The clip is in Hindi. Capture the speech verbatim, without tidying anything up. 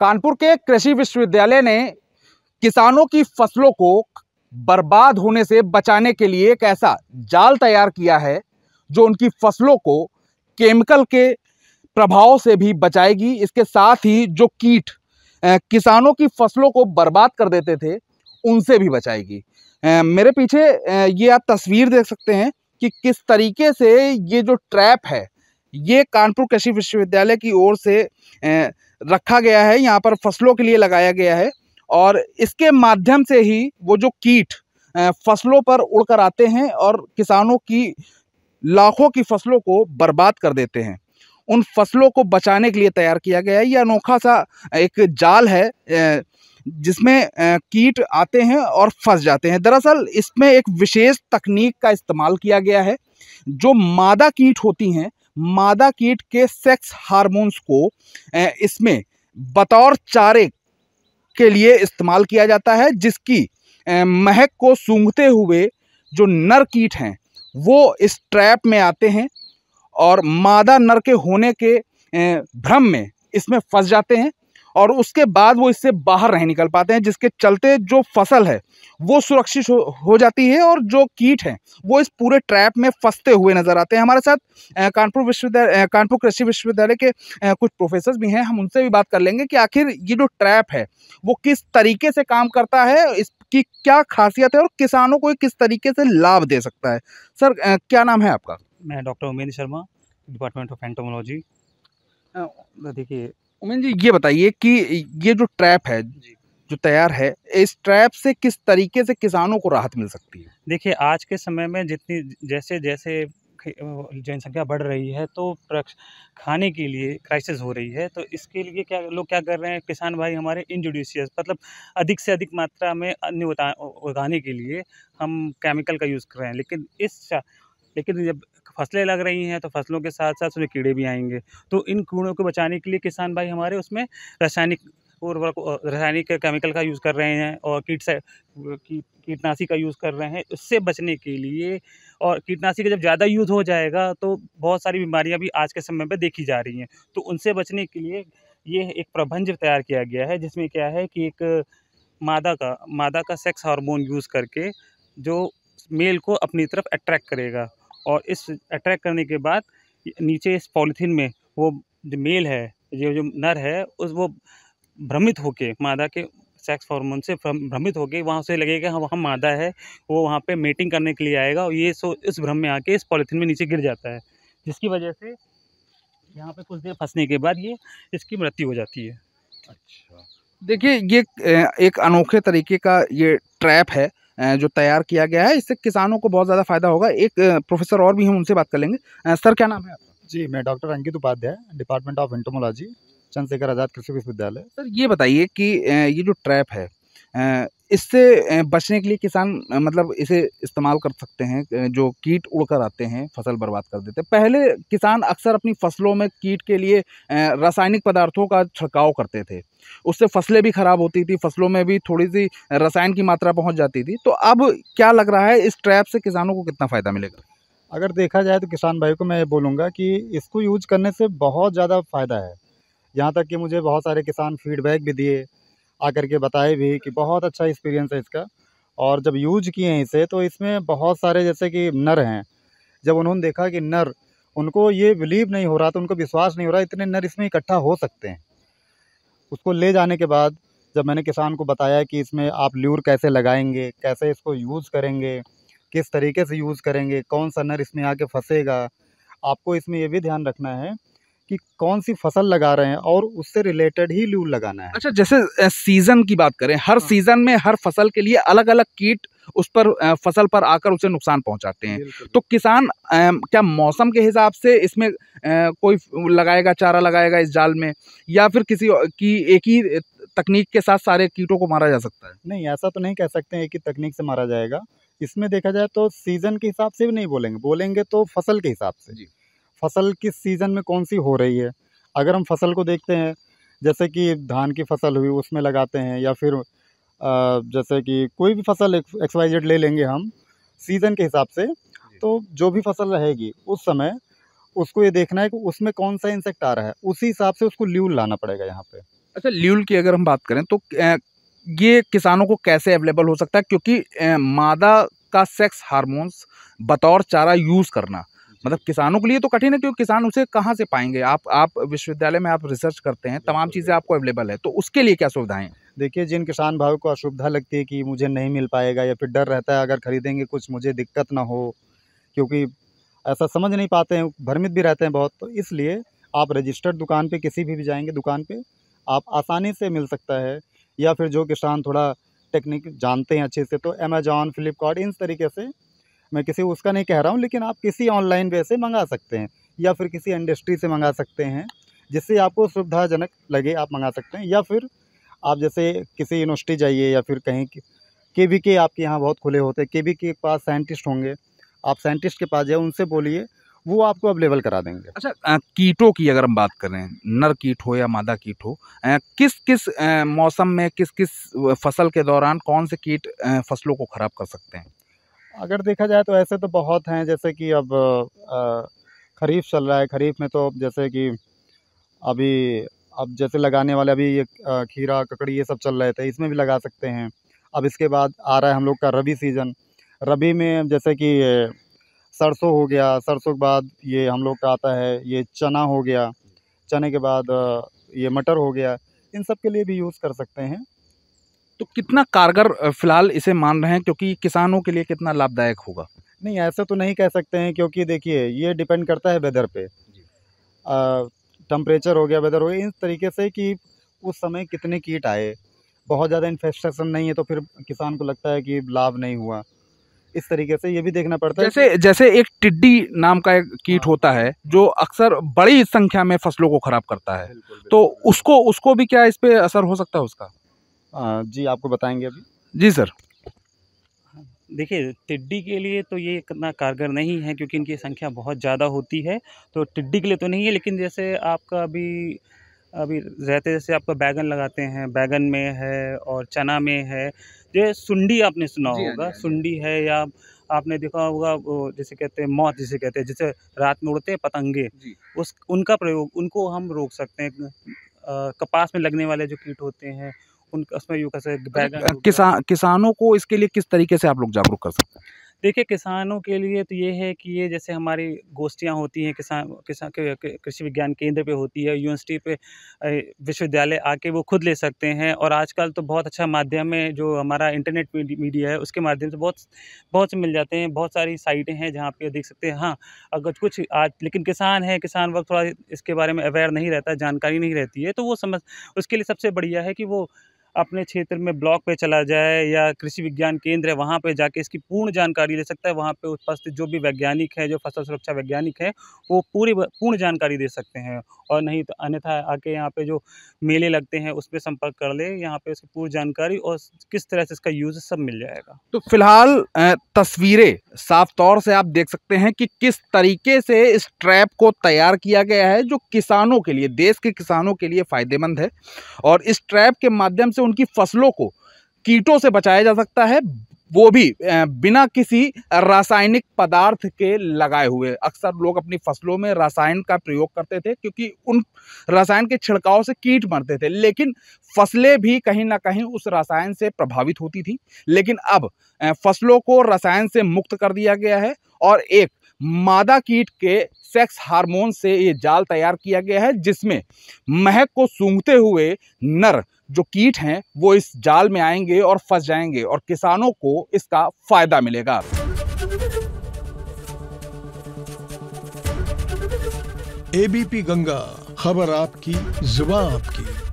कानपुर के कृषि विश्वविद्यालय ने किसानों की फसलों को बर्बाद होने से बचाने के लिए एक ऐसा जाल तैयार किया है जो उनकी फसलों को केमिकल के प्रभाव से भी बचाएगी। इसके साथ ही जो कीट किसानों की फसलों को बर्बाद कर देते थे उनसे भी बचाएगी। मेरे पीछे ये आप तस्वीर देख सकते हैं कि किस तरीके से ये जो ट्रैप है ये कानपुर कृषि विश्वविद्यालय की ओर से रखा गया है, यहाँ पर फसलों के लिए लगाया गया है और इसके माध्यम से ही वो जो कीट फसलों पर उड़कर आते हैं और किसानों की लाखों की फसलों को बर्बाद कर देते हैं। उन फसलों को बचाने के लिए तैयार किया गया है। यह अनोखा सा एक जाल है जिसमें कीट आते हैं और फंस जाते हैं। दरअसल इसमें एक विशेष तकनीक का इस्तेमाल किया गया है। जो मादा कीट होती हैं, मादा कीट के सेक्स हार्मोन्स को इसमें बतौर चारे के लिए इस्तेमाल किया जाता है, जिसकी महक को सूंघते हुए जो नर कीट हैं वो इस ट्रैप में आते हैं और मादा नर के होने के भ्रम में इसमें फंस जाते हैं और उसके बाद वो इससे बाहर नहीं निकल पाते हैं, जिसके चलते जो फसल है वो सुरक्षित हो जाती है और जो कीट हैं वो इस पूरे ट्रैप में फंसते हुए नज़र आते हैं। हमारे साथ कानपुर विश्वविद्यालय कानपुर कृषि विश्वविद्यालय के कुछ प्रोफेसर भी हैं, हम उनसे भी बात कर लेंगे कि आखिर ये जो ट्रैप है वो किस तरीके से काम करता है, इसकी क्या खासियत है और किसानों को किस तरीके से लाभ दे सकता है। सर, क्या नाम है आपका? मैं doctor Umesh Sharma, department of entomology. देखिए उमेश जी, ये बताइए कि ये जो ट्रैप है जो तैयार है, इस ट्रैप से किस तरीके से किसानों को राहत मिल सकती है? देखिए आज के समय में जितनी जैसे जैसे जनसंख्या बढ़ रही है तो खाने के लिए क्राइसिस हो रही है, तो इसके लिए क्या लोग क्या कर रहे हैं, किसान भाई हमारे इनजुडिशियस मतलब अधिक से अधिक मात्रा में अन्न उगाने के लिए हम केमिकल का यूज़ कर रहे हैं। लेकिन इस लेकिन जब फसलें लग रही हैं तो फसलों के साथ साथ उसमें कीड़े भी आएंगे, तो इन कीड़ों को बचाने के लिए किसान भाई हमारे उसमें रासायनिक उर्वरक रासायनिक केमिकल का यूज़ कर रहे हैं और कीट से की, कीटनाशी का यूज़ कर रहे हैं उससे बचने के लिए। और कीटनाशी का जब ज़्यादा यूज़ हो जाएगा तो बहुत सारी बीमारियां भी आज के समय में देखी जा रही हैं, तो उनसे बचने के लिए ये एक प्रबंध तैयार किया गया है जिसमें क्या है कि एक मादा का मादा का सेक्स हार्मोन यूज़ करके जो मेल को अपनी तरफ अट्रैक्ट करेगा और इस अट्रैक्ट करने के बाद नीचे इस पॉलीथीन में वो जो मेल है ये जो नर है उस वो भ्रमित होके मादा के सेक्स हार्मोन से भ्रमित होके वहाँ से लगेगा हम वहाँ मादा है, वो वहाँ पे मेटिंग करने के लिए आएगा और ये सो इस भ्रम में आके इस पॉलीथीन में नीचे गिर जाता है, जिसकी वजह से यहाँ पे कुछ देर फंसने के बाद ये इसकी मृत्यु हो जाती है। अच्छा, देखिए ये एक अनोखे तरीके का ये ट्रैप है जो तैयार किया गया है, इससे किसानों को बहुत ज़्यादा फायदा होगा। एक प्रोफेसर और भी हम उनसे बात कर लेंगे। सर, क्या नाम है आपका? जी, मैं doctor Ankit Upadhyay, department of entomology, Chandrashekhar Azad Krishi Vishwavidyalaya. Sir ये बताइए कि ये जो ट्रैप है इससे बचने के लिए किसान मतलब इसे इस्तेमाल कर सकते हैं, जो कीट उड़कर आते हैं फसल बर्बाद कर देते हैं। पहले किसान अक्सर अपनी फसलों में कीट के लिए रासायनिक पदार्थों का छिड़काव करते थे, उससे फसलें भी ख़राब होती थी, फसलों में भी थोड़ी सी रसायन की मात्रा पहुंच जाती थी। तो अब क्या लग रहा है, इस ट्रैप से किसानों को कितना फ़ायदा मिलेगा? अगर देखा जाए तो किसान भाई को मैं ये बोलूँगा कि इसको यूज करने से बहुत ज़्यादा फ़ायदा है। यहाँ तक कि मुझे बहुत सारे किसान फीडबैक भी दिए, आकर के बताए भी कि बहुत अच्छा एक्सपीरियंस है इसका। और जब यूज किए हैं इसे तो इसमें बहुत सारे जैसे कि नर हैं, जब उन्होंने देखा कि नर उनको ये बिलीव नहीं हो रहा था, उनको विश्वास नहीं हो रहा इतने नर इसमें इकट्ठा हो सकते हैं। उसको ले जाने के बाद जब मैंने किसान को बताया कि इसमें आप ल्यूर कैसे लगाएंगे, कैसे इसको यूज़ करेंगे, किस तरीके से यूज़ करेंगे, कौन सा नर इसमें आके फंसेगा, आपको इसमें ये भी ध्यान रखना है कि कौन सी फसल लगा रहे हैं और उससे रिलेटेड ही ल्यूर लगाना है। अच्छा, जैसे सीज़न की बात करें, हर हाँ। सीज़न में हर फसल के लिए अलग अलग कीट उस पर फसल पर आकर उसे नुकसान पहुंचाते हैं। तो किसान क्या मौसम के हिसाब से इसमें कोई लगाएगा, चारा लगाएगा इस जाल में, या फिर किसी की एक ही तकनीक के साथ सारे कीटों को मारा जा सकता है? नहीं, ऐसा तो नहीं कह सकते हैं एक ही तकनीक से मारा जाएगा। इसमें देखा जाए तो सीज़न के हिसाब से भी नहीं बोलेंगे, बोलेंगे तो फसल के हिसाब से। फसल किस सीज़न में कौन सी हो रही है, अगर हम फसल को देखते हैं जैसे कि धान की फसल हुई उसमें लगाते हैं, या फिर जैसे कि कोई भी फसल एक्स वाई जेड ले लेंगे हम सीज़न के हिसाब से, तो जो भी फसल रहेगी उस समय उसको ये देखना है कि उसमें कौन सा इंसेक्ट आ रहा है, उसी हिसाब से उसको ल्यूल लाना पड़ेगा यहाँ पे। अच्छा, ल्यूल की अगर हम बात करें तो ये किसानों को कैसे अवेलेबल हो सकता है, क्योंकि मादा का सेक्स हार्मोन्स बतौर चारा यूज़ करना मतलब किसानों के लिए तो कठिन है, क्योंकि किसान उसे कहाँ से पाएंगे। आप आप विश्वविद्यालय में आप रिसर्च करते हैं, तमाम चीज़ें आपको अवेलेबल है, तो उसके लिए क्या सुविधाएं? देखिए, जिन किसान भाई को असुविधा लगती है कि मुझे नहीं मिल पाएगा या फिर डर रहता है अगर खरीदेंगे कुछ मुझे दिक्कत ना हो, क्योंकि ऐसा समझ नहीं पाते हैं, भ्रमित भी रहते हैं बहुत, तो इसलिए आप रजिस्टर्ड दुकान पर किसी भी, भी जाएंगे दुकान पर आप आसानी से मिल सकता है। या फिर जो किसान थोड़ा टेक्निक जानते हैं अच्छे से तो अमेजॉन, फ्लिपकार्ट, इन तरीके से, मैं किसी उसका नहीं कह रहा हूँ, लेकिन आप किसी ऑनलाइन वे से मंगा सकते हैं या फिर किसी इंडस्ट्री से मंगा सकते हैं जिससे आपको सुविधाजनक लगे आप मंगा सकते हैं। या फिर आप जैसे किसी यूनिवर्सिटी जाइए या फिर कहीं के बी के आपके यहाँ बहुत खुले होते हैं, के बी के पास साइंटिस्ट होंगे, आप साइंटिस्ट के पास जाए उनसे बोलिए, वो आपको अवेलेबल करा देंगे। अच्छा, कीटों की अगर हम बात करें, नर कीट हो या मादा कीट हो, किस किस मौसम में किस किस फसल के दौरान कौन से कीट फसलों को ख़राब कर सकते हैं? अगर देखा जाए तो ऐसे तो बहुत हैं, जैसे कि अब खरीफ चल रहा है, खरीफ में तो जैसे कि अभी अब जैसे लगाने वाले अभी ये खीरा, ककड़ी ये सब चल रहे थे, इसमें भी लगा सकते हैं। अब इसके बाद आ रहा है हम लोग का रबी सीज़न, रबी में जैसे कि सरसों हो गया, सरसों के बाद ये हम लोग का आता है ये चना हो गया, चने के बाद ये मटर हो गया, इन सब के लिए भी यूज़ कर सकते हैं। तो कितना कारगर फ़िलहाल इसे मान रहे हैं, क्योंकि किसानों के लिए कितना लाभदायक होगा? नहीं, ऐसा तो नहीं कह सकते हैं, क्योंकि देखिए ये डिपेंड करता है वेदर पे, टेम्परेचर हो गया, वेदर हो गया, इस तरीके से कि उस समय कितने कीट आए। बहुत ज़्यादा इन्फेस्टेशन नहीं है तो फिर किसान को लगता है कि लाभ नहीं हुआ, इस तरीके से ये भी देखना पड़ता है। जैसे जैसे एक टिड्डी नाम का एक कीट होता है जो अक्सर बड़ी संख्या में फसलों को ख़राब करता है, बिल्कुल, बिल्कुल, तो बिल्कुल। उसको उसको भी क्या इस पे असर हो सकता है उसका? आ, जी आपको बताएंगे अभी। जी सर, देखिए टिड्डी के लिए तो ये इतना कारगर नहीं है, क्योंकि इनकी संख्या बहुत ज़्यादा होती है, तो टिड्डी के लिए तो नहीं है। लेकिन जैसे आपका अभी अभी रहते जैसे आपका बैगन लगाते हैं, बैगन में है और चना में है, जो सुंडी आपने सुना होगा, सुंडी है, या आपने देखा होगा जैसे कहते हैं मौत जिसे कहते हैं, जैसे रात में उड़ते हैं पतंगे, उस उनका प्रयोग, उनको हम रोक सकते हैं। कपास में लगने वाले जो कीट होते हैं उनका उसमें यूँ कैसे बैगन। किसान किसानों को इसके लिए किस तरीके से आप लोग जागरूक कर सकते हैं? देखिए किसानों के लिए तो ये है कि ये जैसे हमारी गोष्ठियाँ होती हैं, किसान किसान कृषि विज्ञान केंद्र पे होती है, यूनिवर्सिटी पे विश्वविद्यालय आके वो खुद ले सकते हैं। और आजकल तो बहुत अच्छा माध्यम है जो हमारा इंटरनेट मीडिया है, उसके माध्यम से बहुत बहुत से मिल जाते हैं, बहुत सारी साइटें हैं जहाँ पे देख सकते हैं। हाँ, अगर कुछ आज लेकिन किसान है, किसान वक्त थोड़ा इसके बारे में अवेयर नहीं रहता, जानकारी नहीं रहती है, तो वो समझ उसके लिए सबसे बढ़िया है कि वो अपने क्षेत्र में ब्लॉक पे चला जाए या कृषि विज्ञान केंद्र है वहाँ पे जाके इसकी पूर्ण जानकारी ले सकता है। वहाँ पे उपस्थित जो भी वैज्ञानिक है, जो फसल सुरक्षा वैज्ञानिक है, वो पूरी पूर्ण जानकारी दे सकते हैं। और नहीं तो अन्यथा आके यहाँ पे जो मेले लगते हैं उस पर संपर्क कर ले, यहाँ पे उसकी पूरी जानकारी और किस तरह से इसका यूज सब मिल जाएगा। तो फिलहाल तस्वीरें साफ तौर से आप देख सकते हैं कि किस तरीके से इस ट्रैप को तैयार किया गया है, जो किसानों के लिए, देश के किसानों के लिए फ़ायदेमंद है। और इस ट्रैप के माध्यम से उनकी फसलों को कीटों से बचाया जा सकता है, वो भी बिना किसी रासायनिक पदार्थ के लगाए हुए। अक्सर लोग अपनी फसलों में रासायन का प्रयोग करते थे, क्योंकि उन रासायन के छिड़काव से कीट मरते थे, लेकिन फसलें भी कहीं ना कहीं उस रासायन से प्रभावित होती थी। लेकिन अब फसलों को रासायन से मुक्त कर दिया गया है और एक मादा कीट के सेक्स हार्मोन से ये जाल तैयार किया गया है, जिसमें महक को सूंघते हुए नर जो कीट हैं वो इस जाल में आएंगे और फंस जाएंगे, और किसानों को इसका फायदा मिलेगा। एबीपी गंगा, खबर आपकी, जुबान आपकी।